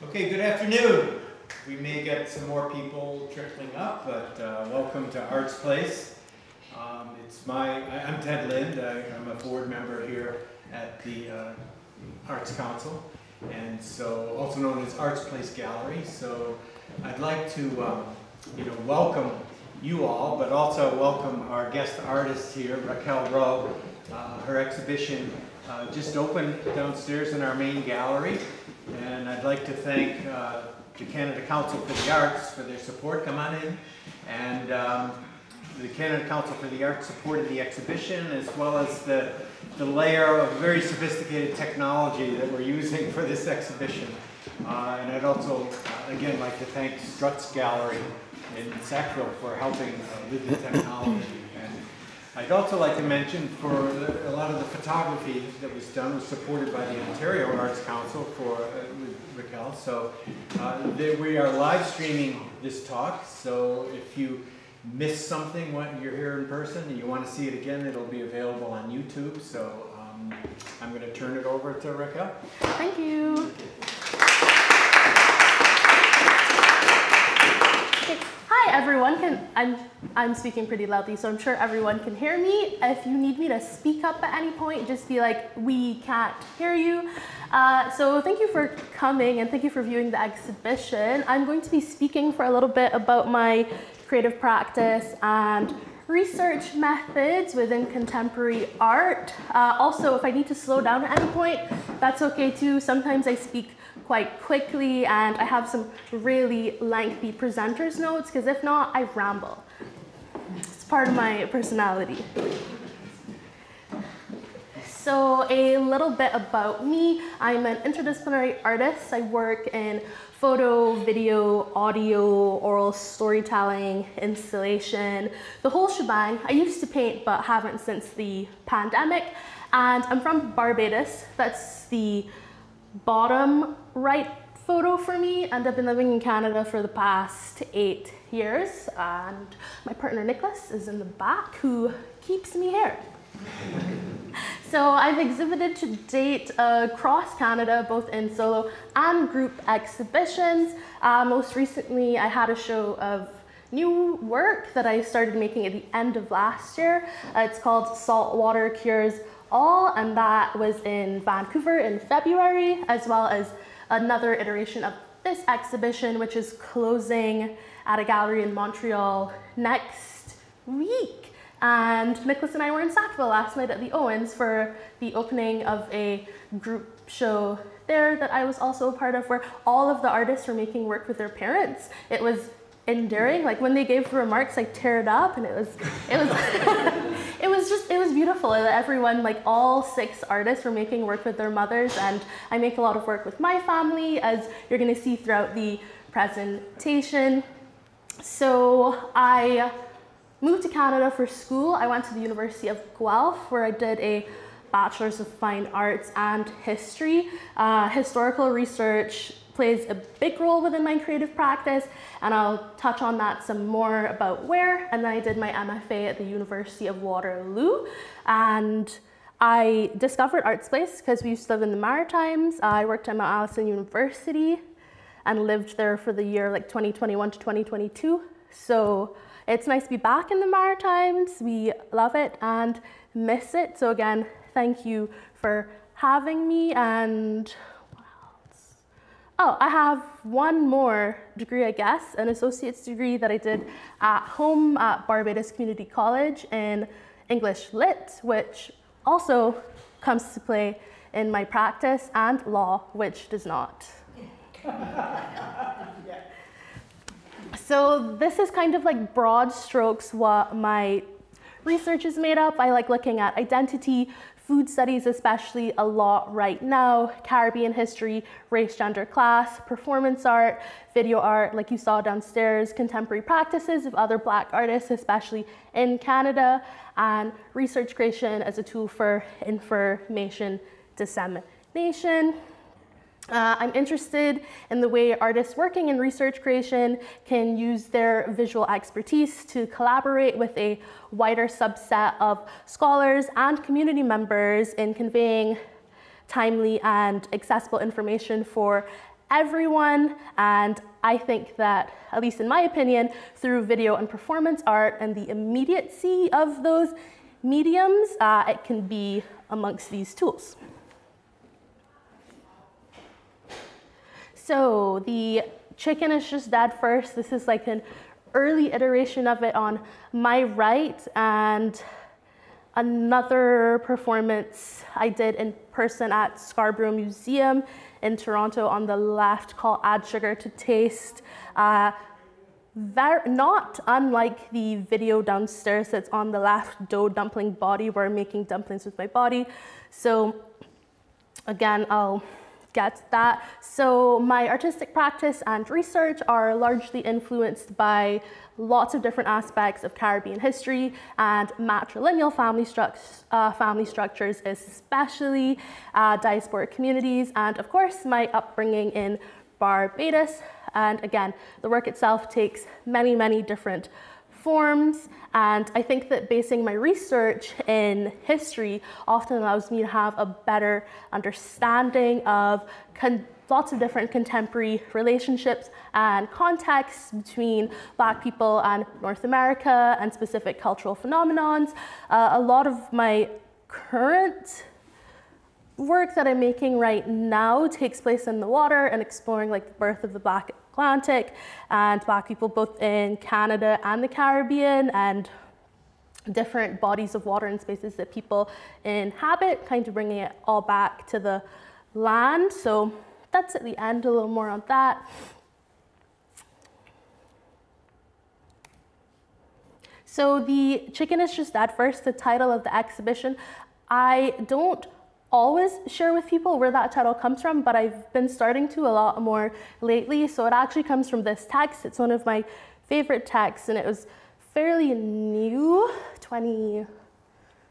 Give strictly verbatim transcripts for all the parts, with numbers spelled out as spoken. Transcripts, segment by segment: Okay, good afternoon. We may get some more people trickling up, but uh, welcome to Arts Place. Um, it's my, I, I'm Ted Lind. I, I'm a board member here at the uh, Arts Council, and so also known as Arts Place Gallery. So I'd like to, um, you know, welcome you all, but also welcome our guest artist here, Racquel Rowe. Uh, her exhibition uh, just opened downstairs in our main gallery, and I'd like to thank uh, the Canada Council for the Arts for their support. Come on in. And um, the Canada Council for the Arts supported the exhibition, as well as the, the layer of very sophisticated technology that we're using for this exhibition. Uh, and I'd also, uh, again, like to thank Strutz Gallery in Sackville for helping uh, with the technology. And I'd also like to mention, for the, a lot of the photography that was done was supported by the Ontario Arts Council for uh, with Racquel. So uh, they, we are live streaming this talk. So if you miss something when you're here in person and you want to see it again, it'll be available on YouTube. So um, I'm going to turn it over to Racquel. Thank you. Everyone can, I'm, I'm speaking pretty loudly, so I'm sure everyone can hear me. If you need me to speak up at any point, just be like, we can't hear you. Uh, so thank you for coming and thank you for viewing the exhibition. I'm going to be speaking for a little bit about my creative practice and research methods within contemporary art. Uh, also, if I need to slow down at any point, that's okay too. Sometimes I speak quite quickly, and I have some really lengthy presenter's notes, because if not, I ramble. It's part of my personality. So a little bit about me. I'm an interdisciplinary artist. I work in photo, video, audio, oral storytelling, installation, the whole shebang. I used to paint, but haven't since the pandemic. And I'm from Barbados. That's the bottom right photo for me, and I've been living in Canada for the past eight years, and my partner Nicholas is in the back who keeps me here. So I've exhibited to date uh, across Canada, both in solo and group exhibitions. Uh, most recently, I had a show of new work that I started making at the end of last year. Uh, it's called Saltwater Cures All, and that was in Vancouver in February, as well as another iteration of this exhibition, which is closing at a gallery in Montreal next week. And Nicholas and I were in Sackville last night at the Owens for the opening of a group show there that I was also a part of, where all of the artists were making work with their parents. It was enduring. Like, when they gave remarks, I teared up, and it was, it was, it was just, it was beautiful. Everyone, like all six artists, were making work with their mothers, and I make a lot of work with my family, as you're going to see throughout the presentation. So I moved to Canada for school. I went to the University of Guelph, where I did a Bachelor's of Fine Arts and History. Uh, historical research plays a big role within my creative practice, and I'll touch on that some more about where. And then I did my M F A at the University of Waterloo, and I discovered Arts Place because we used to live in the Maritimes. I worked at Mount Allison University and lived there for the year like twenty twenty-one to twenty twenty-two. So it's nice to be back in the Maritimes. We love it and miss it. So again, thank you for having me. And oh, I have one more degree, I guess, an associate's degree that I did at home at Barbados Community College in English Lit, which also comes to play in my practice, and law, which does not. So this is kind of like broad strokes what my research is made up. I like looking at identity, food studies especially a lot right now, Caribbean history, race, gender, class, performance art, video art, like you saw downstairs, contemporary practices of other Black artists, especially in Canada, and research creation as a tool for information dissemination. Uh, I'm interested in the way artists working in research creation can use their visual expertise to collaborate with a wider subset of scholars and community members in conveying timely and accessible information for everyone. And I think that, at least in my opinion, through video and performance art and the immediacy of those mediums, uh, it can be amongst these tools. So the chicken is just dead first. This is like an early iteration of it on my right, and another performance I did in person at Scarborough Museum in Toronto on the left called Add Sugar to Taste. Uh, not unlike the video downstairs that's on the left, dough dumpling body, where I'm making dumplings with my body. So again, I'll get that. So my artistic practice and research are largely influenced by lots of different aspects of Caribbean history, and matrilineal family, struct uh, family structures, especially uh, diasporic communities, and of course my upbringing in Barbados. And again, the work itself takes many, many different forms, and I think that basing my research in history often allows me to have a better understanding of lots of different contemporary relationships and contexts between Black people and North America, and specific cultural phenomenons. Uh, a lot of my current work that I'm making right now takes place in the water and exploring like the birth of the Black Atlantic and Black people both in Canada and the Caribbean, and different bodies of water and spaces that people inhabit, kind of bringing it all back to the land. So that's at the end, a little more on that. So the chicken is just that first, the title of the exhibition. I don't always share with people where that title comes from, but I've been starting to a lot more lately. So it actually comes from this text. It's one of my favorite texts, and it was fairly new, twenty,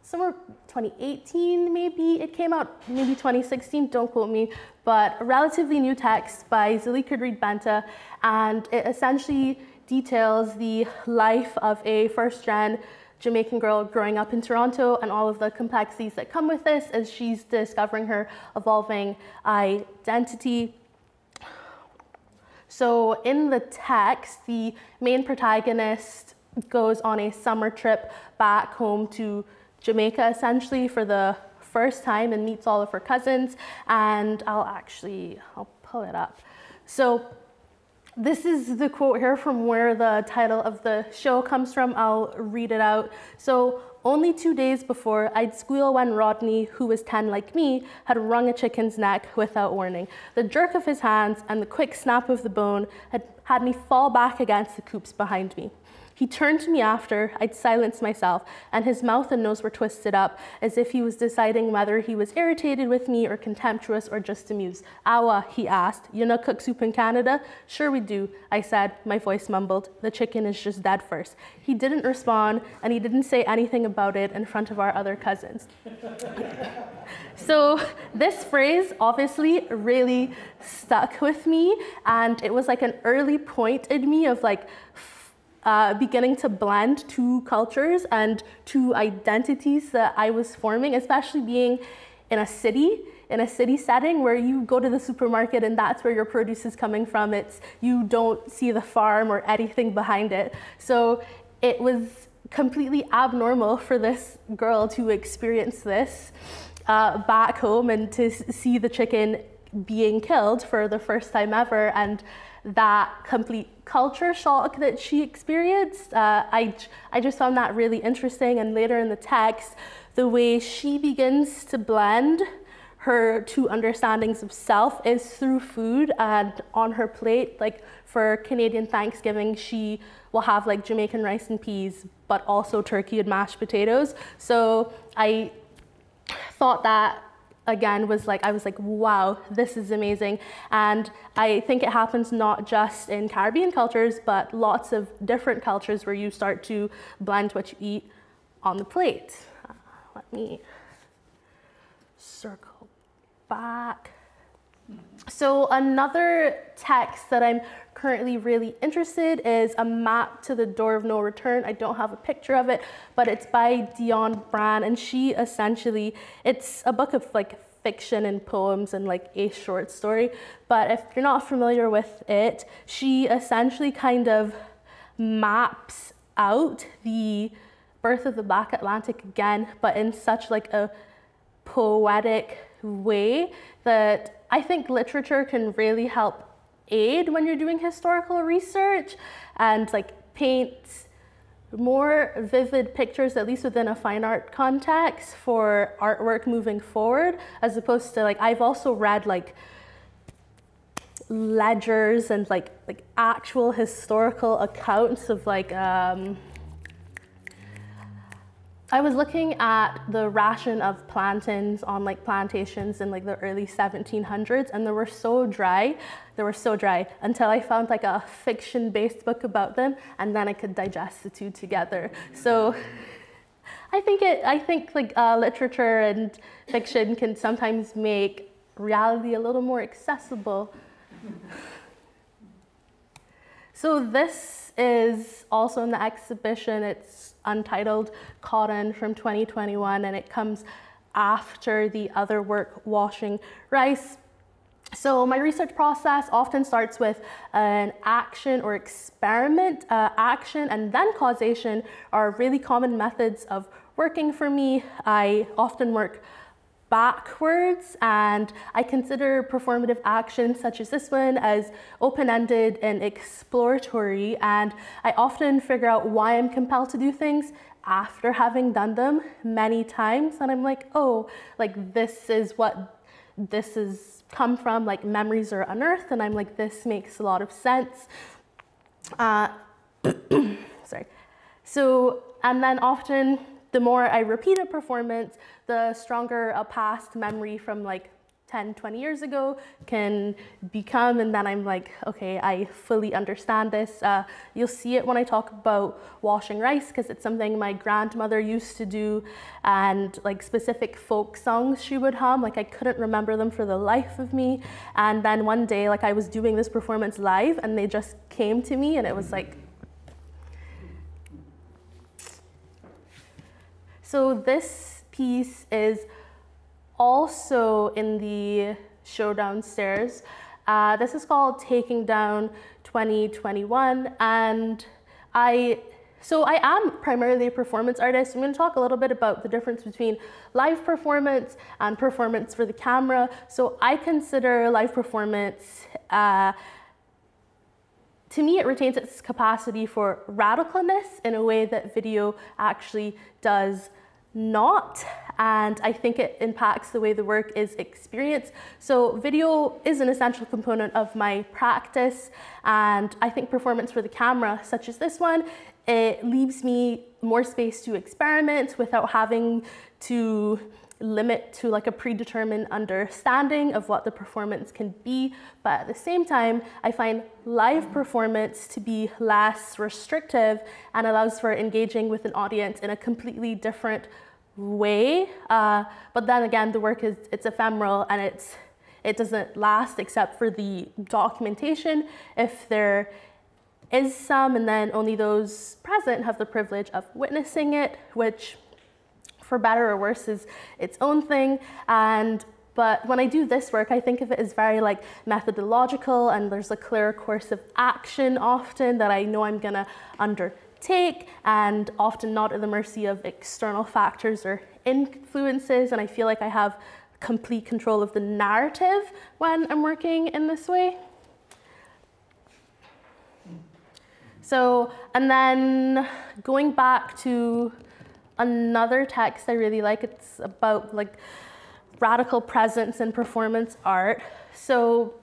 somewhere twenty eighteen maybe. It came out maybe twenty sixteen, don't quote me, but a relatively new text by Zalika Reid-Benta, and it essentially details the life of a first-gen Jamaican girl growing up in Toronto and all of the complexities that come with this as she's discovering her evolving identity. So in the text, the main protagonist goes on a summer trip back home to Jamaica essentially for the first time and meets all of her cousins. And I'll actually, I'll pull it up. So this is the quote here from where the title of the show comes from. I'll read it out. So, only two days before, I'd squeal when Rodney, who was ten like me, had wrung a chicken's neck without warning. The jerk of his hands and the quick snap of the bone had had me fall back against the coops behind me. He turned to me after I'd silenced myself, and his mouth and nose were twisted up as if he was deciding whether he was irritated with me or contemptuous or just amused. Awa, he asked, you know cook soup in Canada? Sure we do, I said, my voice mumbled. The chicken is just dead first. He didn't respond, and he didn't say anything about it in front of our other cousins. So this phrase obviously really stuck with me, and it was like an early point in me of like, Uh, beginning to blend two cultures and two identities that I was forming, especially being in a city, in a city setting where you go to the supermarket and that's where your produce is coming from. It's, you don't see the farm or anything behind it. So it was completely abnormal for this girl to experience this uh, back home and to see the chicken being killed for the first time ever, and that complete culture shock that she experienced. Uh, I, I just found that really interesting. And later in the text, the way she begins to blend her two understandings of self is through food and on her plate. Like for Canadian Thanksgiving, she will have like Jamaican rice and peas, but also turkey and mashed potatoes. So I thought that again was like, I was like, wow, this is amazing. And I think it happens not just in Caribbean cultures, but lots of different cultures where you start to blend what you eat on the plate. Uh, let me circle back. So another text that I'm currently really interested in is A Map to the Door of No Return. I don't have a picture of it, but it's by Dionne Brand, and she essentially, it's a book of like fiction and poems and like a short story. But if you're not familiar with it, she essentially kind of maps out the birth of the Black Atlantic again, but in such like a poetic way that I think literature can really help aid when you're doing historical research, and like paints more vivid pictures, at least within a fine art context, for artwork moving forward, as opposed to like, I've also read like ledgers and like like actual historical accounts of like, um, I was looking at the ration of plantains on like plantations in like the early seventeen hundreds, and they were so dry, they were so dry until I found like a fiction-based book about them, and then I could digest the two together. So I think it, I think like uh, literature and fiction can sometimes make reality a little more accessible. So this is also in the exhibition. It's untitled Cotton from twenty twenty-one, and it comes after the other work, Washing Rice. So my research process often starts with an action or experiment. Uh, action and then causation are really common methods of working for me. I often work backwards, and I consider performative actions such as this one as open-ended and exploratory, and I often figure out why I'm compelled to do things after having done them many times, and I'm like, oh, like this is what this has come from, like memories are unearthed, and I'm like, this makes a lot of sense. Uh, sorry. So, and then often the more I repeat a performance, the stronger a past memory from like ten, twenty years ago can become. And then I'm like, okay, I fully understand this. Uh, you'll see it when I talk about washing rice, because it's something my grandmother used to do, and like specific folk songs she would hum. Like I couldn't remember them for the life of me. And then one day, like I was doing this performance live, and they just came to me, and it was like, so this piece is also in the show downstairs. Uh, this is called Taking Down twenty twenty-one. And I, so I am primarily a performance artist. I'm gonna talk a little bit about the difference between live performance and performance for the camera. So I consider live performance, uh, to me, it retains its capacity for radicalness in a way that video actually does not, and I think it impacts the way the work is experienced. So video is an essential component of my practice, and I think performance for the camera, such as this one, it leaves me more space to experiment without having to limit to like a predetermined understanding of what the performance can be. But at the same time, I find live performance to be less restrictive and allows for engaging with an audience in a completely different way. Uh, but then again, the work is, it's ephemeral, and it's, it doesn't last except for the documentation, if there is some, and then only those present have the privilege of witnessing it, which for better or worse is its own thing. And but when I do this work, I think of it as very like methodological, and there's a clear course of action often that I know I'm gonna undertake, and often not at the mercy of external factors or influences, and I feel like I have complete control of the narrative when I'm working in this way. So, and then going back to another text I really like, it's about like radical presence in performance art. So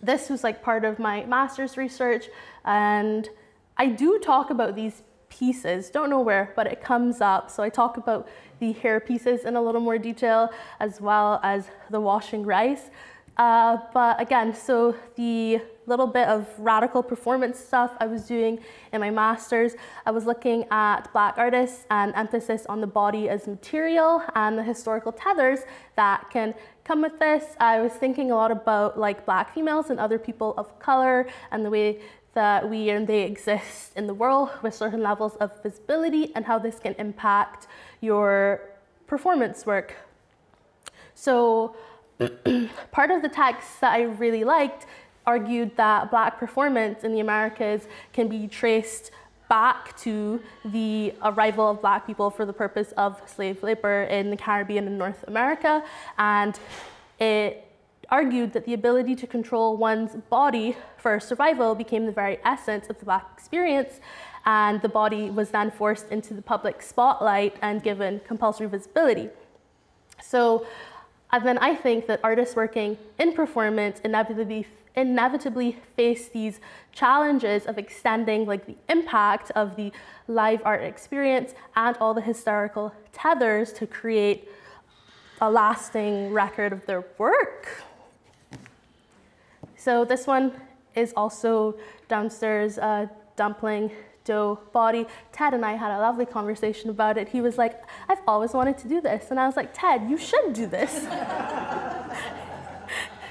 this was like part of my master's research, and I do talk about these pieces, don't know where, but it comes up. So I talk about the hair pieces in a little more detail, as well as the washing rice. Uh, but again, so the little bit of radical performance stuff I was doing in my master's, I was looking at Black artists and emphasis on the body as material and the historical tethers that can come with this. I was thinking a lot about like Black females and other people of color, and the way that we and they exist in the world with certain levels of visibility, and how this can impact your performance work. So part of the text that I really liked argued that Black performance in the Americas can be traced back to the arrival of Black people for the purpose of slave labor in the Caribbean and North America. And it argued that the ability to control one's body for survival became the very essence of the Black experience, and the body was then forced into the public spotlight and given compulsory visibility. So, and then I think that artists working in performance inevitably inevitably face these challenges of extending like the impact of the live art experience and all the historical tethers to create a lasting record of their work. So this one is also downstairs, uh, dumpling dough body. Ted and I had a lovely conversation about it. He was like, I've always wanted to do this. And I was like, Ted, you should do this.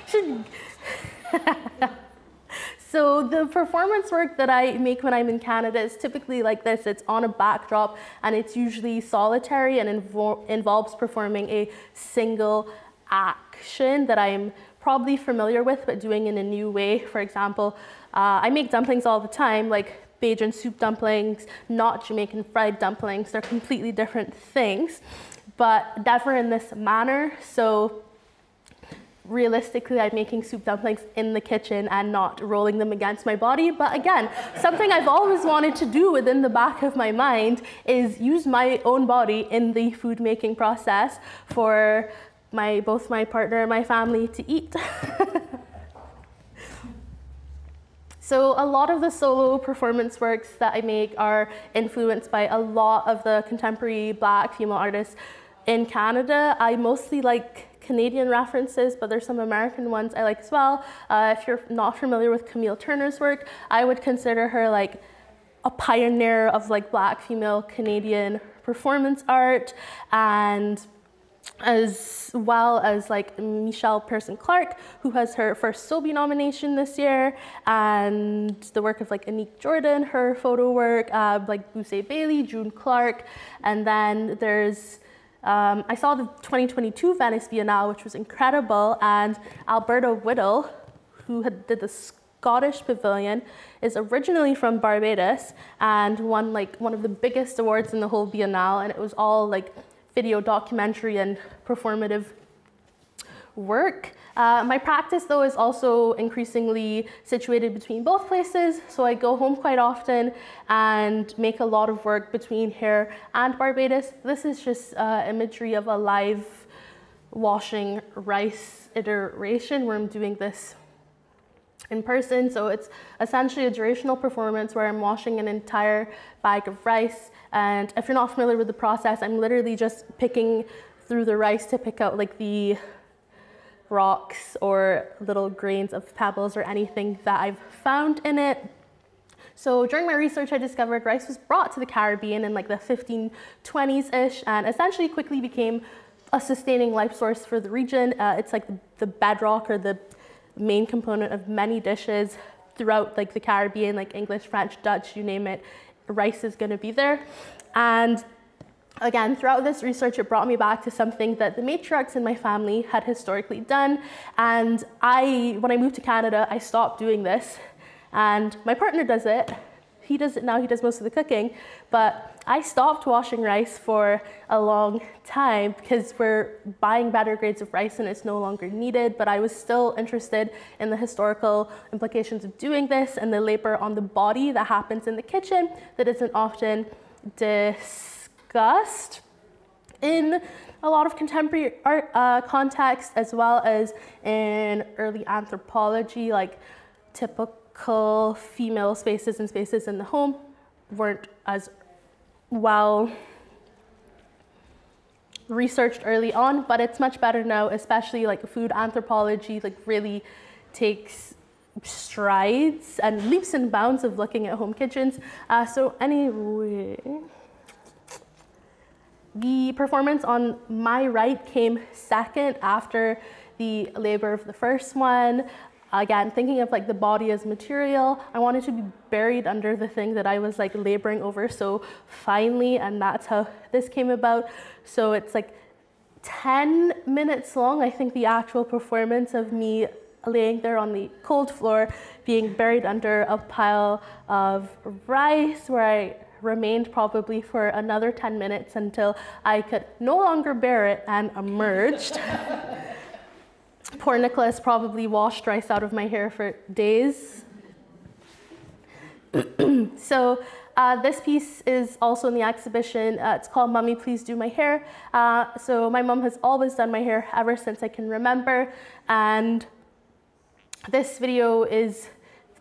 should. So the performance work that I make when I'm in Canada is typically like this. It's on a backdrop, and it's usually solitary and invo involves performing a single action that I'm probably familiar with, but doing in a new way. For example, uh, I make dumplings all the time, like Bajan soup dumplings, not Jamaican fried dumplings. They're completely different things, but never in this manner. So realistically, I'm making soup dumplings in the kitchen and not rolling them against my body. But again, something I've always wanted to do within the back of my mind is use my own body in the food making process for my, both my partner and my family to eat. So a lot of the solo performance works that I make are influenced by a lot of the contemporary Black female artists in Canada. I mostly like Canadian references, but there's some American ones I like as well. Uh, if you're not familiar with Camille Turner's work, I would consider her like a pioneer of like Black female Canadian performance art, and as well as like Michelle Pearson-Clark, who has her first Sobey nomination this year, and the work of like Anique Jordan, her photo work, uh, like Busse Bailey, June Clark, and then there's Um, I saw the twenty twenty-two Venice Biennale, which was incredible, and Alberta Whittle, who had, did the Scottish Pavilion, is originally from Barbados and won like one of the biggest awards in the whole Biennale, and it was all like video documentary and performative work. Uh, my practice, though, is also increasingly situated between both places, so I go home quite often and make a lot of work between here and Barbados. This is just uh, imagery of a live washing rice iteration where I'm doing this in person. So it's essentially a durational performance where I'm washing an entire bag of rice, and if you're not familiar with the process, I'm literally just picking through the rice to pick out like the rocks or little grains of pebbles or anything that I've found in it. So during my research, I discovered rice was brought to the Caribbean in like the fifteen twenties-ish and essentially quickly became a sustaining life source for the region. Uh, it's like the, the bedrock or the main component of many dishes throughout like the Caribbean, like English, French, Dutch, you name it, rice is going to be there. And again, throughout this research, it brought me back to something that the matriarchs in my family had historically done. And I, when I moved to Canada, I stopped doing this. And my partner does it. He does it now, he does most of the cooking. But I stopped washing rice for a long time because we're buying better grades of rice and it's no longer needed. But I was still interested in the historical implications of doing this and the labor on the body that happens in the kitchen that isn't often discussed in a lot of contemporary art uh, context, as well as in early anthropology, like typical female spaces and spaces in the home weren't as well researched early on, but it's much better now, especially like food anthropology like really takes strides and leaps and bounds of looking at home kitchens. Uh, so anyway, the performance on my right came second after the labor of the first one. Again, thinking of like the body as material, I wanted to be buried under the thing that I was like laboring over so finally, and that's how this came about. So it's like ten minutes long, I think, the actual performance of me laying there on the cold floor, being buried under a pile of rice, where I remained probably for another ten minutes until I could no longer bear it and emerged. Poor Nicholas probably washed rice out of my hair for days. So uh, this piece is also in the exhibition. Uh, it's called Mommy, Please Do My Hair. Uh, so my mom has always done my hair ever since I can remember. And this video is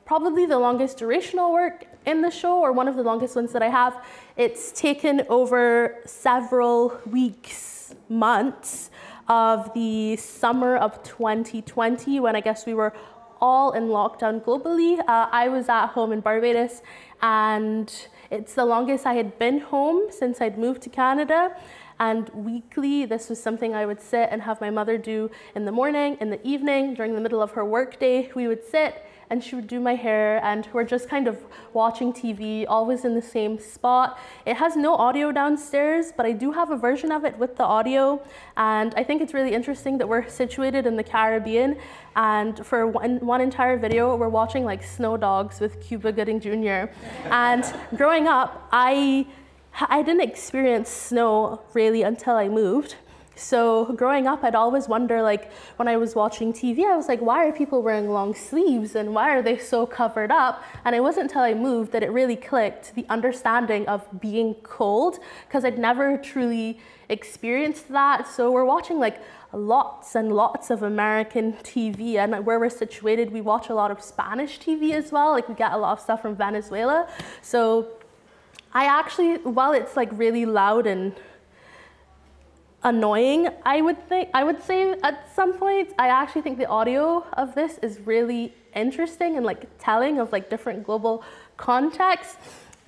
probably the longest durational work in the show, or one of the longest ones that I have. It's taken over several weeks, months of the summer of twenty twenty, when I guess we were all in lockdown globally. Uh, I was at home in Barbados, and it's the longest I had been home since I'd moved to Canada. And weekly, this was something I would sit and have my mother do in the morning, in the evening, during the middle of her workday. We would sit and she would do my hair, and we're just kind of watching T V, always in the same spot. It has no audio downstairs, but I do have a version of it with the audio. And I think it's really interesting that we're situated in the Caribbean, and for one, one entire video, we're watching like Snow Dogs with Cuba Gooding Junior And growing up, I, I didn't experience snow really until I moved. So growing up, I'd always wonder, like, when I was watching T V, I was like, why are people wearing long sleeves and why are they so covered up? And it wasn't until I moved that it really clicked, the understanding of being cold, because I'd never truly experienced that. So we're watching like lots and lots of American T V, and where we're situated, we watch a lot of Spanish T V as well. Like, we get a lot of stuff from Venezuela. So I actually, while it's like really loud and annoying, I would think, I would say at some point, I actually think the audio of this is really interesting and like telling of like different global contexts.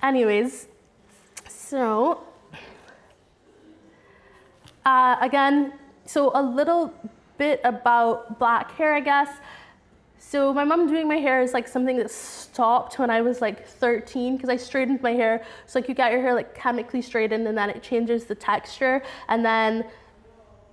Anyways, so uh, again, so a little bit about black hair, I guess. So my mom doing my hair is like something that stopped when I was like thirteen, because I straightened my hair. So like, you get your hair like chemically straightened, and then it changes the texture. And then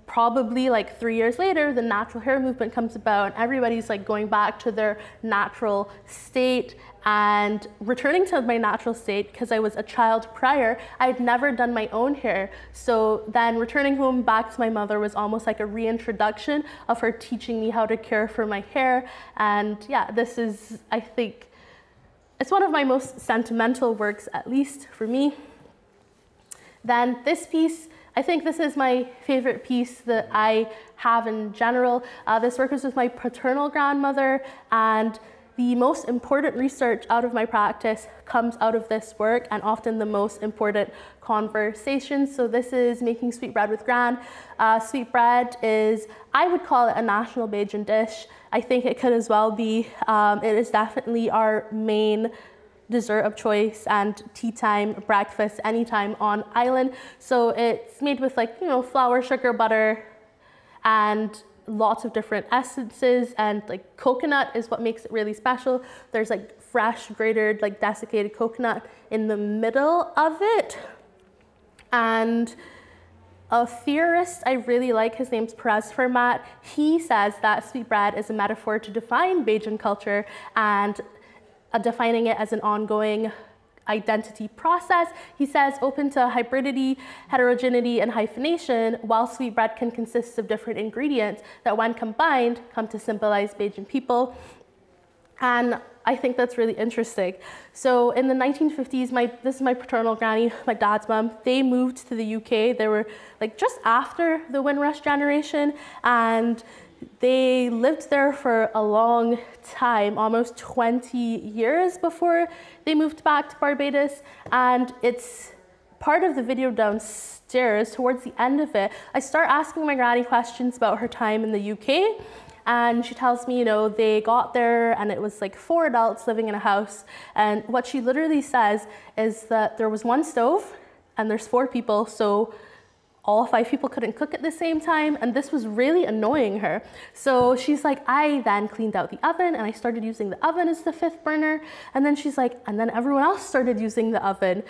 probably like three years later, the natural hair movement comes about, and everybody's like going back to their natural state. And returning to my natural state, because I was a child prior, I had never done my own hair. So then returning home back to my mother was almost like a reintroduction of her teaching me how to care for my hair. And yeah, this is, I think, it's one of my most sentimental works, at least for me. Then this piece, I think this is my favorite piece that I have in general. Uh, this work was with my paternal grandmother, and the most important research out of my practice comes out of this work, and often the most important conversations. So this is Making Sweetbread with Gran. Uh, sweetbread is, I would call it a national Bajan dish. I think it could as well be. Um, it is definitely our main dessert of choice, and tea time, breakfast, anytime on island. So it's made with like, you know, flour, sugar, butter, and lots of different essences, and like coconut is what makes it really special. There's like fresh grated, like desiccated coconut in the middle of it. And a theorist I really like, his name's Perez Fermat, he says that sweetbread is a metaphor to define Bajan culture, and uh, defining it as an ongoing identity process. He says, open to hybridity, heterogeneity, and hyphenation, while sweetbread can consist of different ingredients that, when combined, come to symbolize Bajan people. And I think that's really interesting. So in the nineteen fifties, my, this is my paternal granny, my dad's mom, they moved to the U K. They were like just after the Windrush generation, and they lived there for a long time, almost twenty years before they moved back to Barbados. And it's part of the video downstairs, towards the end of it, I start asking my granny questions about her time in the U K. And she tells me, you know, they got there and it was like four adults living in a house. And what she literally says is that there was one stove and there's four people, so all five people couldn't cook at the same time, and this was really annoying her. So she's like, I then cleaned out the oven, and I started using the oven as the fifth burner. And then she's like, and then everyone else started using the oven.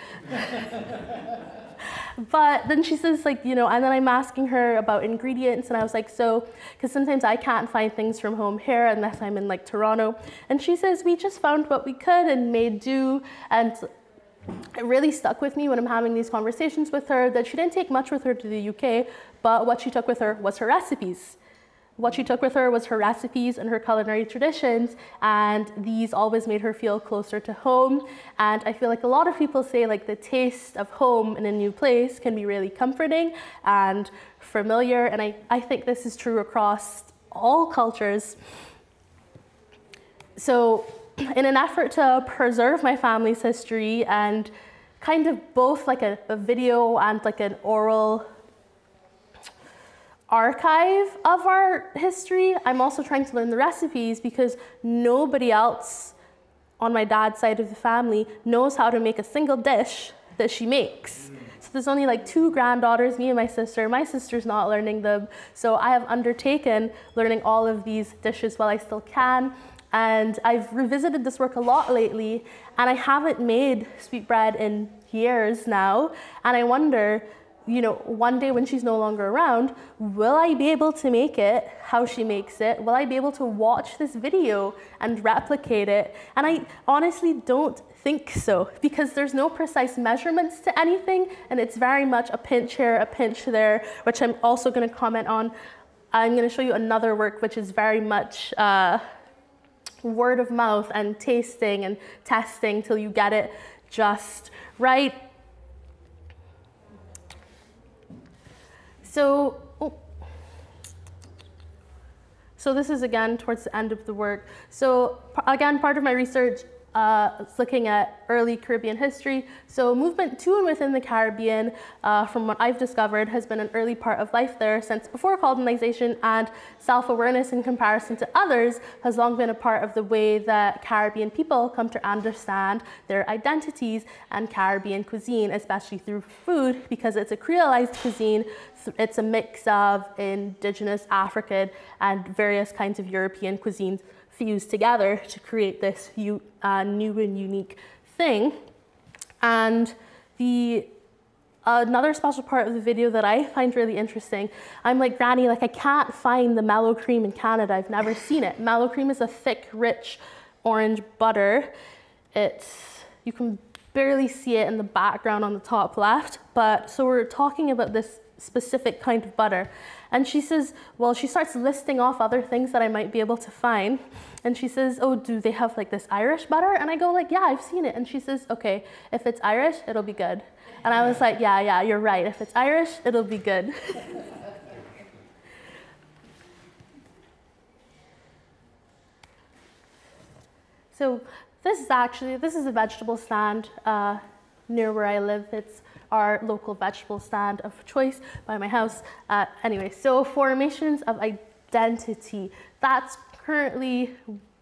But then she says, like, you know, and then I'm asking her about ingredients, and I was like, so, because sometimes I can't find things from home here unless I'm in like Toronto. And she says, we just found what we could and made do. And it really stuck with me when I'm having these conversations with her, that she didn't take much with her to the U K, but what she took with her was her recipes. What she took with her was her recipes and her culinary traditions, and these always made her feel closer to home. And I feel like a lot of people say, like, the taste of home in a new place can be really comforting and familiar, and I, I think this is true across all cultures. So in an effort to preserve my family's history and kind of both like a, a video and like an oral archive of our history, I'm also trying to learn the recipes, because nobody else on my dad's side of the family knows how to make a single dish that she makes. Mm. So there's only like two granddaughters, me and my sister. My sister's not learning them. So I have undertaken learning all of these dishes while I still can. And I've revisited this work a lot lately, and I haven't made sweetbread in years now. And I wonder, you know, one day when she's no longer around, will I be able to make it how she makes it? Will I be able to watch this video and replicate it? And I honestly don't think so, because there's no precise measurements to anything, and it's very much a pinch here, a pinch there, which I'm also going to comment on. I'm going to show you another work which is very much uh, word of mouth and tasting and testing till you get it just right. So, oh. so this is again towards the end of the work. So again, part of my research uh, is looking at early Caribbean history. So movement to and within the Caribbean, uh, from what I've discovered, has been an early part of life there since before colonization, and self-awareness in comparison to others has long been a part of the way that Caribbean people come to understand their identities and Caribbean cuisine, especially through food, because it's a creolized cuisine. It's a mix of indigenous African and various kinds of European cuisines fused together to create this uh, new and unique thing. And the another special part of the video that I find really interesting, I'm like, Granny, like, I can't find the mallow cream in Canada. I've never seen it. Mallow cream is a thick, rich orange butter. It's, you can barely see it in the background on the top left. But so we're talking about this specific kind of butter. And she says, well, she starts listing off other things that I might be able to find. And she says, oh, do they have like this Irish butter? And I go like, yeah, I've seen it. And she says, okay, if it's Irish, it'll be good. And I was like, yeah, yeah, you're right. If it's Irish, it'll be good. So this is actually, this is a vegetable stand uh, near where I live. It's our local vegetable stand of choice by my house. Uh, anyway, so formations of identity. That's currently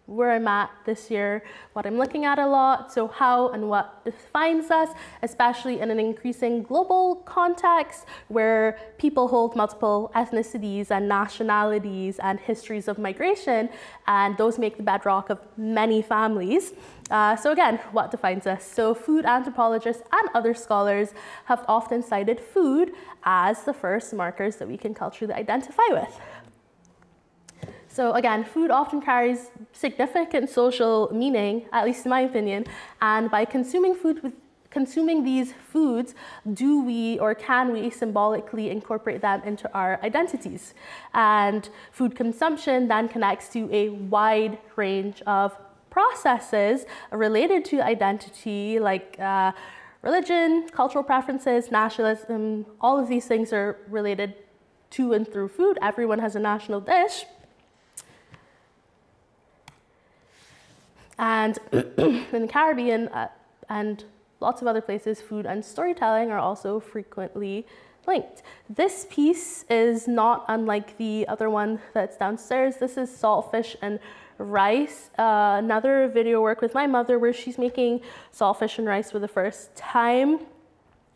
where I'm at this year, what I'm looking at a lot. So how and what defines us, especially in an increasing global context where people hold multiple ethnicities and nationalities and histories of migration, and those make the bedrock of many families. Uh, so again, what defines us? So food anthropologists and other scholars have often cited food as the first markers that we can culturally identify with. So again, food often carries significant social meaning, at least in my opinion, and by consuming food with consuming these foods, do we or can we symbolically incorporate them into our identities? And food consumption then connects to a wide range of processes related to identity, like uh, religion, cultural preferences, nationalism. All of these things are related to and through food. Everyone has a national dish. And in the Caribbean uh, and lots of other places, food and storytelling are also frequently linked. This piece is not unlike the other one that's downstairs. This is saltfish and rice, uh, another video work with my mother where she's making saltfish and rice for the first time.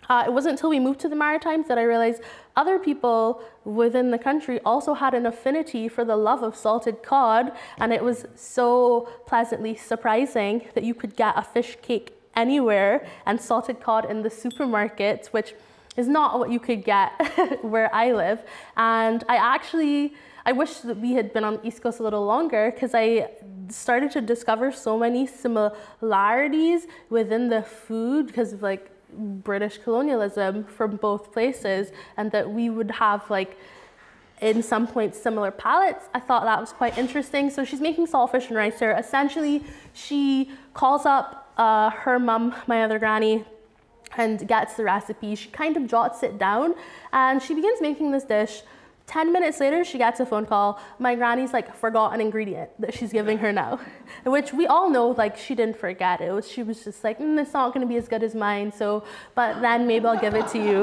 Uh, it wasn't until we moved to the Maritimes that I realized other people within the country also had an affinity for the love of salted cod, and it was so pleasantly surprising that you could get a fish cake anywhere and salted cod in the supermarket, which is not what you could get where I live. And I actually, I wish that we had been on the East Coast a little longer, because I started to discover so many similarities within the food because of like British colonialism from both places, and that we would have like in some points similar palettes. I thought that was quite interesting. So she's making saltfish and rice here. Essentially, she calls up uh, her mum, my other granny, and gets the recipe. She kind of jots it down and she begins making this dish. ten minutes later, she gets a phone call. My granny's like, forgot an ingredient that she's giving her now, which we all know, like she didn't forget. It was, she was just like, mm, it's not gonna be as good as mine, so, but then maybe I'll give it to you.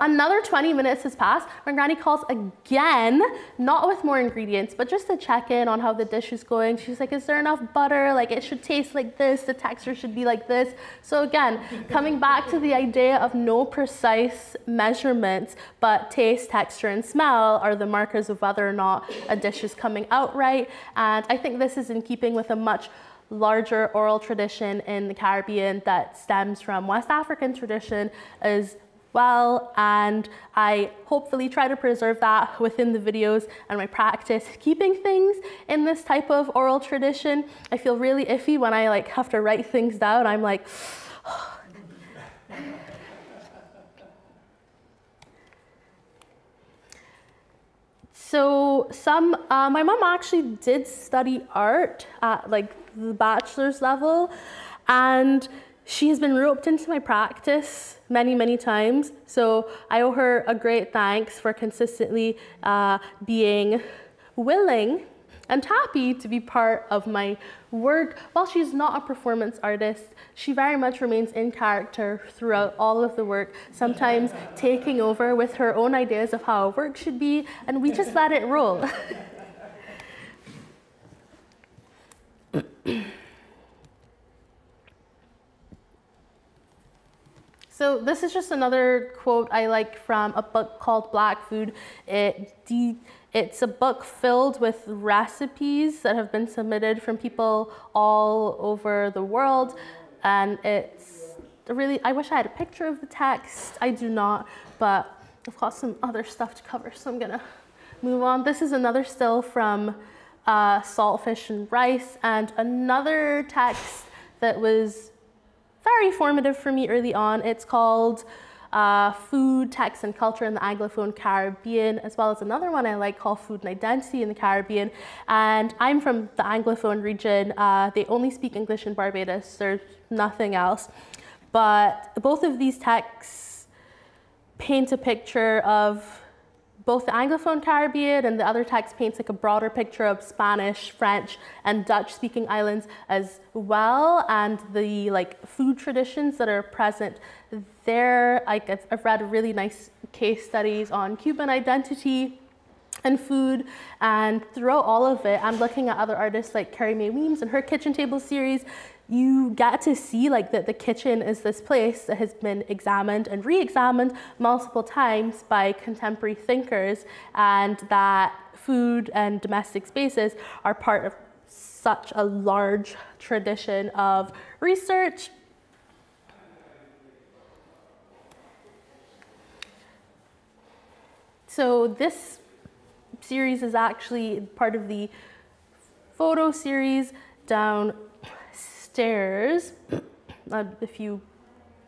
Another twenty minutes has passed. My granny calls again, not with more ingredients, but just to check in on how the dish is going. She's like, is there enough butter? Like it should taste like this, the texture should be like this. So again, coming back to the idea of no precise measurements, but taste, texture, and smell are the markers of whether or not a dish is coming out right. And I think this is in keeping with a much larger oral tradition in the Caribbean that stems from West African tradition as well, and I hopefully try to preserve that within the videos and my practice keeping things in this type of oral tradition. I feel really iffy when I like have to write things down. I'm like, oh. So some, uh, my mom actually did study art at like the bachelor's level, and she has been roped into my practice many, many times. So I owe her a great thanks for consistently uh, being willing and happy to be part of my work. While she's not a performance artist, she very much remains in character throughout all of the work, sometimes taking over with her own ideas of how a work should be, and we just let it roll. So this is just another quote I like from a book called Black Food. It de it's a book filled with recipes that have been submitted from people all over the world. And it's really, I wish I had a picture of the text. I do not, but I've got some other stuff to cover, so I'm gonna move on. This is another still from uh, Saltfish and Rice, and another text that was very formative for me early on. It's called uh, Food, Text and Culture in the Anglophone Caribbean, as well as another one I like called Food and Identity in the Caribbean. And I'm from the Anglophone region. Uh, they only speak English in Barbados. There's nothing else. But both of these texts paint a picture of both the Anglophone Caribbean, and the other text paints like a broader picture of Spanish, French, and Dutch-speaking islands as well, and the like food traditions that are present there. Like I've, I've read really nice case studies on Cuban identity and food, and throughout all of it, I'm looking at other artists like Carrie Mae Weems and her Kitchen Table series. You get to see like that the kitchen is this place that has been examined and re-examined multiple times by contemporary thinkers, and that food and domestic spaces are part of such a large tradition of research. So this series is actually part of the photo series down stairs, uh, if you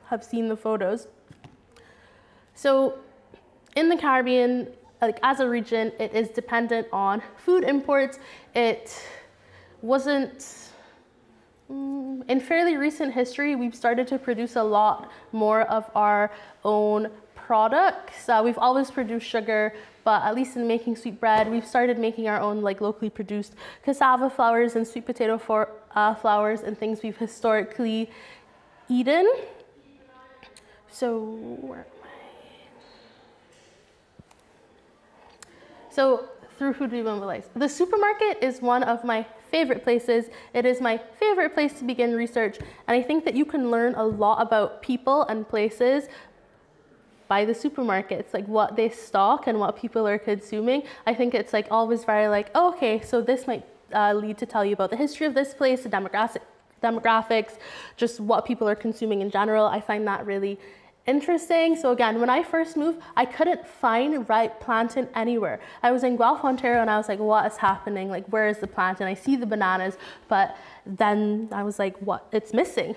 have seen the photos. So in the Caribbean, like as a region, it is dependent on food imports. It wasn't, mm, in fairly recent history, we've started to produce a lot more of our own products. Uh, we've always produced sugar, but at least in making sweet bread, we've started making our own like locally produced cassava flours and sweet potato for Uh, flowers and things we've historically eaten. So where am I? So through food we mobilize. The supermarket is one of my favorite places. It is my favorite place to begin research, and I think that you can learn a lot about people and places by the supermarkets, like what they stock and what people are consuming. I think it's like always very like, oh, okay, so this might Uh, lead to tell you about the history of this place, the demographic demographics, just what people are consuming in general. I find that really interesting. So again, when I first moved, I couldn't find right plantain anywhere. I was in Guelph, Ontario, and I was like, what is happening? Like, where is the plantain? I see the bananas, but then I was like, what? It's missing.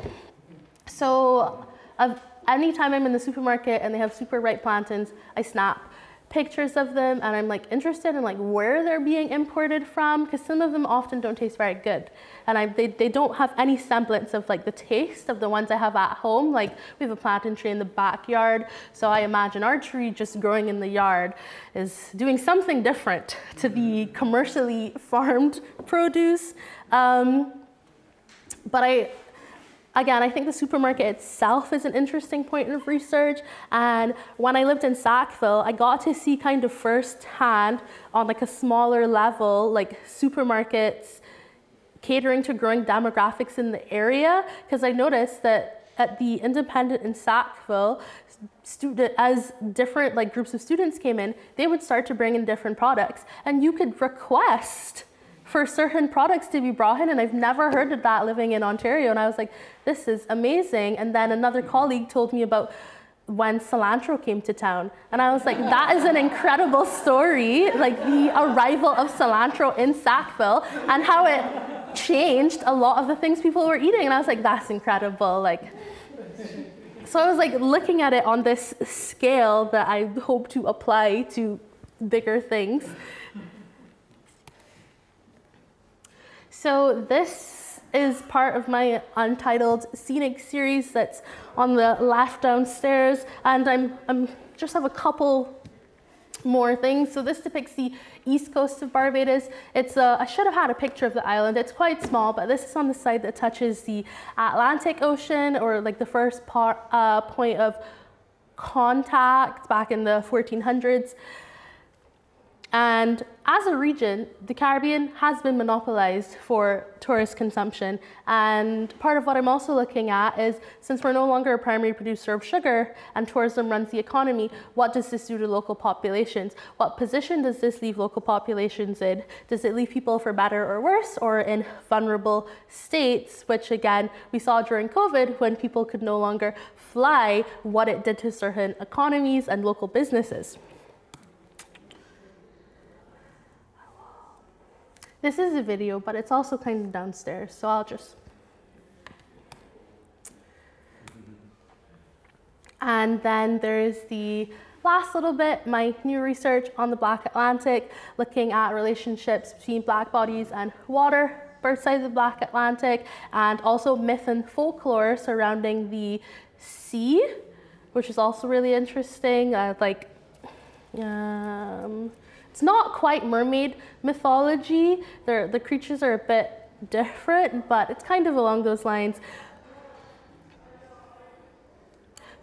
So uh, anytime I'm in the supermarket and they have super ripe plantains, I snap pictures of them, and I'm like interested in like where they're being imported from, because some of them often don't taste very good, and I, they, they don't have any semblance of like the taste of the ones I have at home. Like, we have a plantain tree in the backyard, so I imagine our tree just growing in the yard is doing something different to the commercially farmed produce. Um, but I Again, I think the supermarket itself is an interesting point of research. And when I lived in Sackville, I got to see kind of firsthand on like a smaller level, like supermarkets catering to growing demographics in the area. Because I noticed that at the independent in Sackville, student, as different like groups of students came in, they would start to bring in different products. And you could request for certain products to be brought in, and I've never heard of that living in Ontario, and I was like, this is amazing. And then another colleague told me about when cilantro came to town, and I was like, that is an incredible story, like the arrival of cilantro in Sackville and how it changed a lot of the things people were eating, and I was like, that's incredible. Like, so I was like looking at it on this scale that I hope to apply to bigger things. So this is part of my Untitled Scenic series that's on the left downstairs, and I'm, I'm just have a couple more things. So this depicts the east coast of Barbados. It's a, I should have had a picture of the island. It's quite small, but this is on the side that touches the Atlantic Ocean, or like the first part, uh, point of contact back in the fourteen hundreds. And as a region, the Caribbean has been monopolized for tourist consumption. And part of what I'm also looking at is, since we're no longer a primary producer of sugar and tourism runs the economy, what does this do to local populations? What position does this leave local populations in? Does it leave people for better or worse, or in vulnerable states, which again, we saw during COVID when people could no longer fly, what it did to certain economies and local businesses. This is a video, but it's also kind of downstairs, so I'll just. And then there's the last little bit, my new research on the Black Atlantic, looking at relationships between black bodies and water, both sides of the Black Atlantic, and also myth and folklore surrounding the sea, which is also really interesting. Uh, like, um, It's not quite mermaid mythology. They're, the creatures are a bit different, but it's kind of along those lines.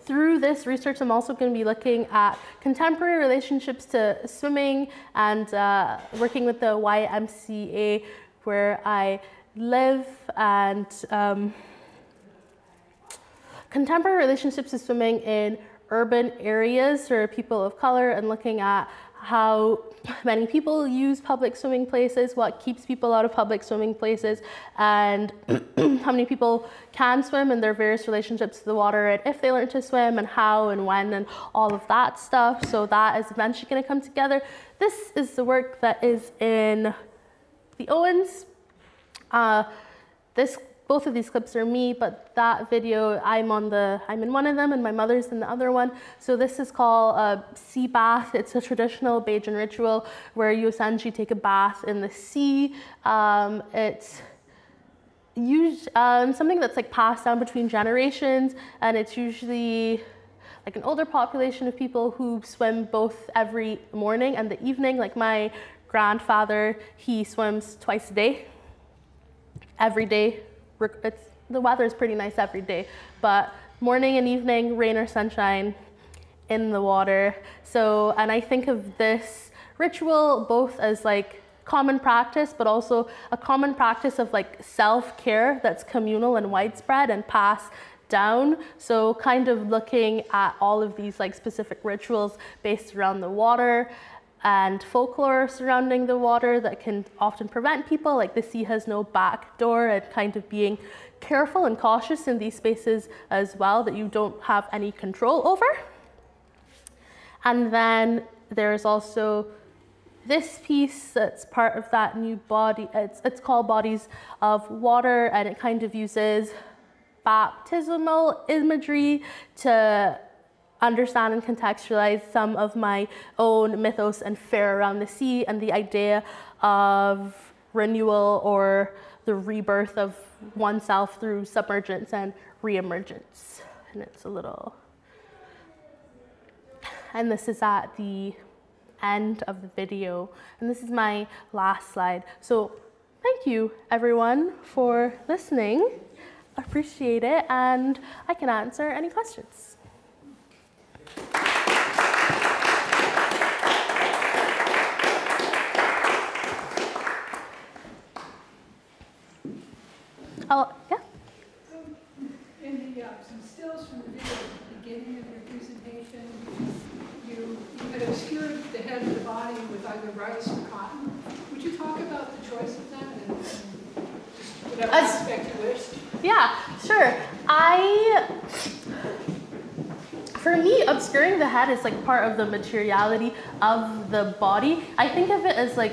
Through this research, I'm also going to be looking at contemporary relationships to swimming, and uh, working with the Y M C A where I live, and um, contemporary relationships to swimming in urban areas for people of color, and looking at how many people use public swimming places, what keeps people out of public swimming places, and how many people can swim and their various relationships to the water, and if they learn to swim, and how and when, and all of that stuff. So that is eventually going to come together. This is the work that is in the Owens. Uh, this, both of these clips are me, but that video, I'm on the, I'm in one of them, and my mother's in the other one. So this is called a sea bath. It's a traditional Bajan ritual where you essentially take a bath in the sea. Um, it's usually um, something that's like passed down between generations, and it's usually like an older population of people who swim both every morning and the evening. Like my grandfather, he swims twice a day, every day. It's, the weather is pretty nice every day, but morning and evening, rain or sunshine, in the water. So, and I think of this ritual both as like common practice, but also a common practice of like self-care that's communal and widespread and passed down. So kind of looking at all of these like specific rituals based around the water. and folklore surrounding the water that can often prevent people, like the sea has no back door, and kind of being careful and cautious in these spaces as well that you don't have any control over. And then there's also this piece that's part of that new body. It's, it's called Bodies of Water, and it kind of uses baptismal imagery to understand and contextualize some of my own mythos and fare around the sea, and the idea of renewal or the rebirth of oneself through submergence and reemergence. And it's a little, and this is at the end of the video. And this is my last slide. So thank you everyone for listening. Appreciate it, and I can answer any questions. Oh, yeah. So, in the, uh, some stills from the video at the beginning of your presentation, you, you had obscured the head and the body with either rice or cotton. Would you talk about the choice of that and, and just whatever uh, aspect you wished? Yeah, sure. I, for me, obscuring the head is like part of the materiality of the body. I think of it as like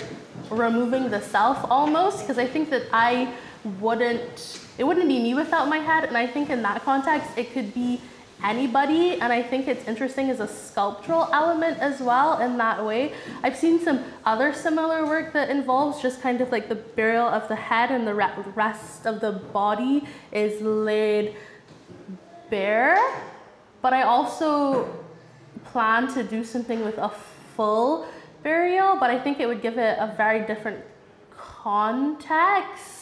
removing the self almost, because I think that I wouldn't, it wouldn't be me without my head. And I think in that context, it could be anybody. And I think it's interesting as a sculptural element as well in that way. I've seen some other similar work that involves just kind of like the burial of the head and the rest of the body is laid bare. But I also plan to do something with a full burial, but I think it would give it a very different context.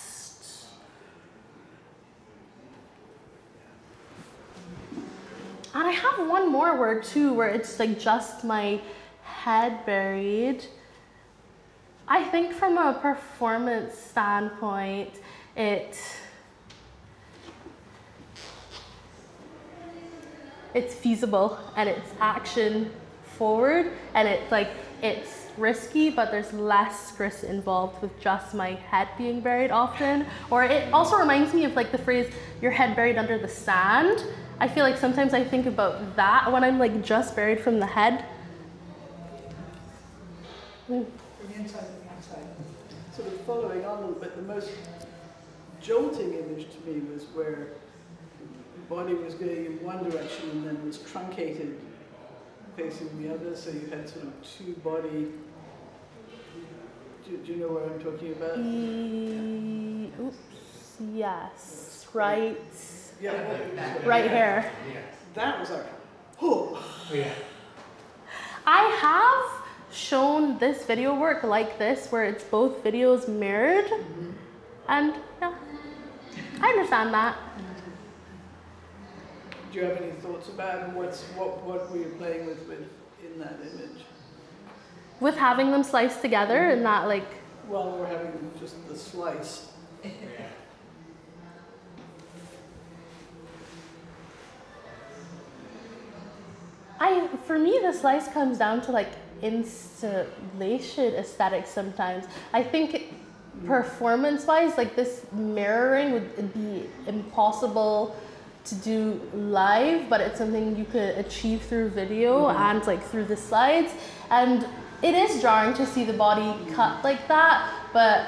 And I have one more word too, where it's like just my head buried. I think from a performance standpoint, it, it's feasible and it's action forward, and it's like, it's risky, but there's less risk involved with just my head being buried often. Or it also reminds me of like the phrase, your head buried under the sand. I feel like sometimes I think about that when I'm like just buried from the head. Mm. From the inside and the outside. Sort of following on a little bit, the most jolting image to me was where the body was going in one direction and then was truncated facing the other, so you had sort of two body. Do, do you know what I'm talking about? E yeah. Oops, yes, right. Yeah, yeah. Right here. Yeah. That was like, oh. Yeah. I have shown this video work like this, where it's both videos mirrored, mm-hmm. and yeah, I understand that. Do you have any thoughts about what's, what, what were you playing with, with in that image? With having them sliced together mm-hmm. and not like... Well, we're having just the slice. Yeah. I, for me, the slice comes down to like installation aesthetics sometimes. I think performance-wise, like this mirroring would be impossible to do live, but it's something you could achieve through video mm-hmm. and like through the slides. And it is jarring to see the body cut like that, but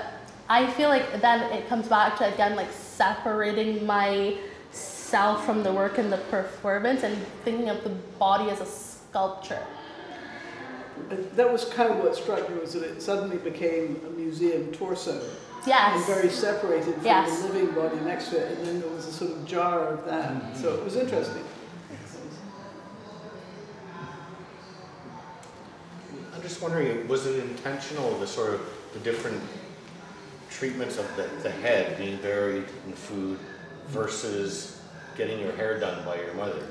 I feel like then it comes back to, again, like separating myself from the work and the performance and thinking of the body as a sculpture. That was kind of what struck me, was that it suddenly became a museum torso. Yes. And very separated from yes. the living body next to it, and then there was a sort of jar of that. Mm-hmm. So it was interesting. I'm just wondering, was it intentional, the sort of the different treatments of the, the head being buried in food versus getting your hair done by your mother?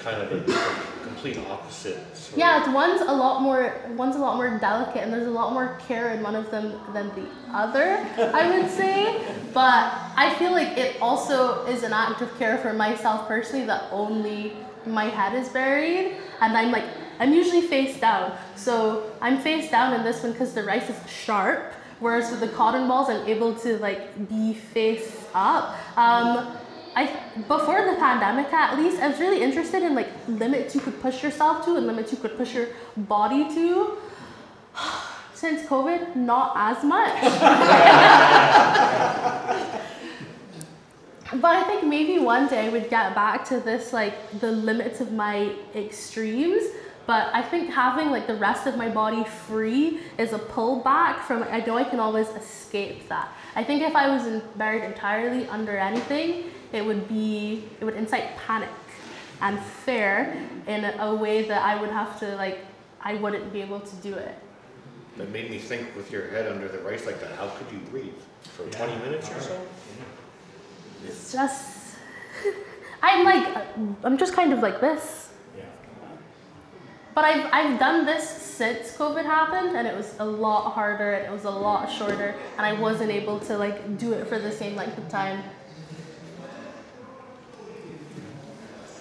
Kind of a, a complete opposite. Sort yeah, it's one's a lot more one's a lot more delicate, and there's a lot more care in one of them than the other, I would say. But I feel like it also is an act of care for myself personally that only my head is buried, and I'm like I'm usually face down. So I'm face down in this one because the rice is sharp, whereas with the cotton balls, I'm able to like be face up. Um, I, before the pandemic at least, I was really interested in like limits you could push yourself to and limits you could push your body to. Since COVID, not as much. But I think maybe one day I would get back to this, like the limits of my extremes. But I think having like the rest of my body free is a pullback from, I know I can always escape that. I think if I was in, buried entirely under anything, it would be, it would incite panic and fear in a way that I would have to like, I wouldn't be able to do it. That made me think with your head under the rice like that, how could you breathe for yeah. twenty minutes or so? Yeah. It's just, I'm like, I'm just kind of like this. Yeah. But I've, I've done this since COVID happened, and it was a lot harder and it was a lot shorter, and I wasn't able to like do it for the same length of time.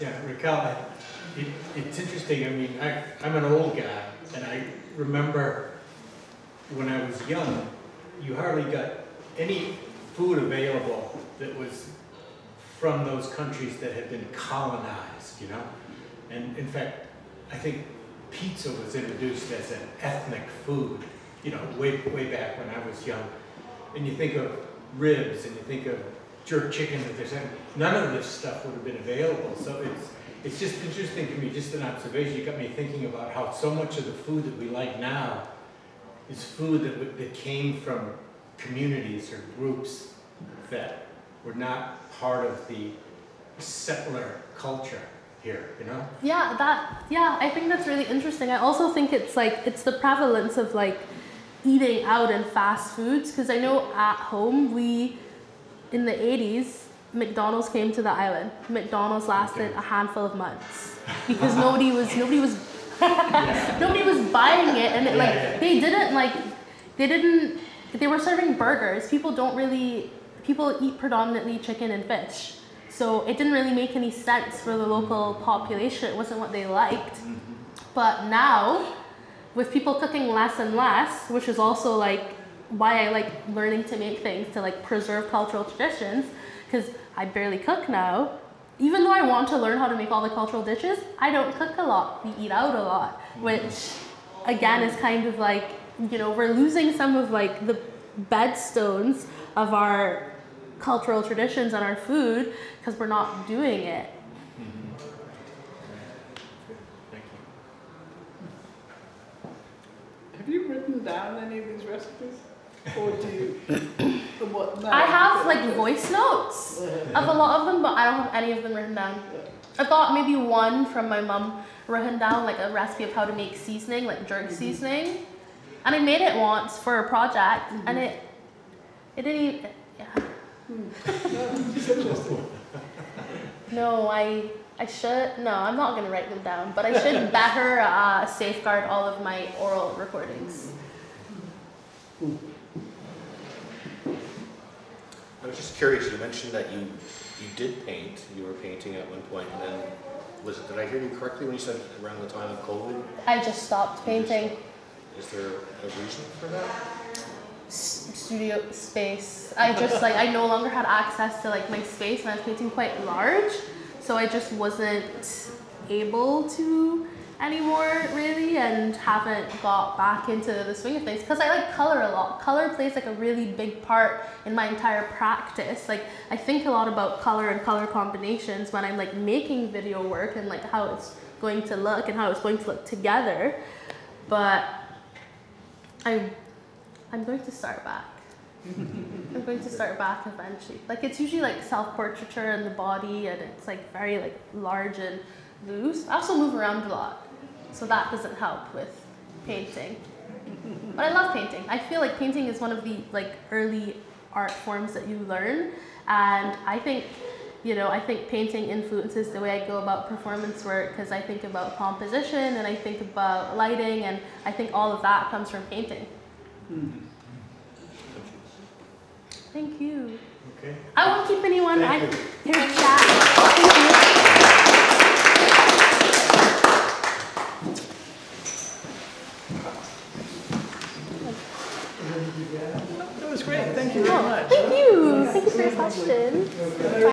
Yeah, Racquel, it, it's interesting. I mean, I, I'm an old guy, and I remember when I was young, you hardly got any food available that was from those countries that had been colonized, you know? And in fact, I think pizza was introduced as an ethnic food, you know, way, way back when I was young. And you think of ribs and you think of jerk chicken, that there's none of this stuff would have been available. So it's, it's just interesting to me, just an observation. You got me thinking about how so much of the food that we like now is food that, that came from communities or groups that were not part of the settler culture here, you know? Yeah, that, yeah, I think that's really interesting. I also think it's like, it's the prevalence of like eating out and fast foods, because I know at home we, in the eighties, McDonald's came to the island. McDonald's lasted okay. a handful of months because nobody was, nobody was, nobody was buying it, and it, yeah, like, yeah. they didn't like, they didn't, they were serving burgers. People don't really, people eat predominantly chicken and fish. So it didn't really make any sense for the local population. It wasn't what they liked. Mm-hmm. But now, with people cooking less and less, which is also like why I like learning to make things to like preserve cultural traditions, because I barely cook now. Even though I want to learn how to make all the cultural dishes, I don't cook a lot. We eat out a lot, which again is kind of like, you know, we're losing some of like the bedstones of our cultural traditions and our food because we're not doing it. Mm-hmm. Thank you. Have you written down any of these recipes? Or do you? What, no, I have like voice notes of a lot of them, but I don't have any of them written down. I thought maybe one from my mom written down, like a recipe of how to make seasoning, like jerk mm-hmm. seasoning. And I made it once for a project, mm-hmm. and it it didn't even, yeah. Mm. No, I I should, no, I'm not going to write them down, but I should better uh, safeguard all of my oral recordings. I was just curious, you mentioned that you, you did paint, you were painting at one point, and then, was it, did I hear you correctly when you said around the time of COVID? I just stopped painting. Is there a reason for that? Studio space. I just like, I no longer had access to like my space, and I was painting quite large, so I just wasn't able to anymore really, and haven't got back into the swing of things because I like color a lot. Color plays like a really big part in my entire practice. Like I think a lot about color and color combinations when I'm like making video work and like how it's going to look and how it's going to look together, but I'm, I'm going to start back. I'm going to start back eventually. Like it's usually like self-portraiture and the body, and it's like very like large and loose. I also move around a lot, so that doesn't help with painting. But I love painting. I feel like painting is one of the like early art forms that you learn, and I think, you know, I think painting influences the way I go about performance work, because I think about composition and I think about lighting, and I think all of that comes from painting. Mm-hmm. Thank you. Okay. I won't keep anyone. Thank I you. Here, chat. Thank you.